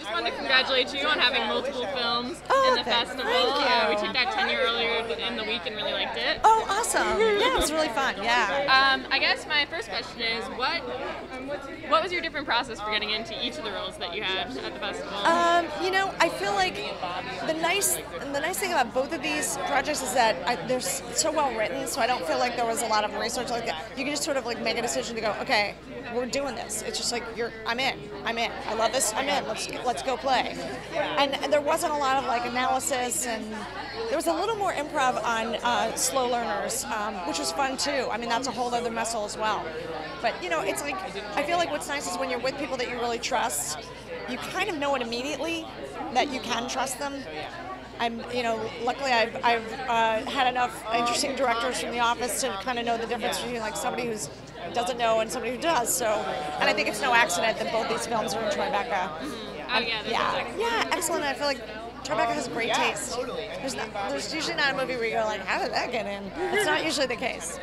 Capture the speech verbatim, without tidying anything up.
just wanted to congratulate you on having multiple films oh, in the okay. festival. Thank you. Uh, we took that tenure earlier in the week and really liked it. Oh, awesome. Yeah, it was really fun. Yeah. Um, I guess my first question is, what what was your different process for getting into each of the roles that you had at the festival? Um, you know, I feel like the nice the nice thing about both of these projects is that I, they're so well written, so I don't feel like there was a lot of research like that. You can just sort of like make a decision to go, okay, we're doing this. It's just like you're. I'm in. I'm in. I love this. I'm in. Let's let's go play. And, and there wasn't a lot of like analysis, and there was a little more improv on uh, slow learners, um, which was fun too. I mean, that's a whole other muscle as well. But you know, it's like I feel like what's nice is when you're with people that you really trust, you kind of know it immediately that you can trust them. I'm, you know, luckily I've, I've uh, had enough interesting directors from The Office to kind of know the difference between like somebody who doesn't know and somebody who does. So, and I think it's no accident that both these films are in Tribeca. Mm-hmm. Oh yeah, yeah, yeah, excellent. I feel like Tribeca has great taste. There's, not, there's usually not a movie where you go like, how did that get in? It's not usually the case.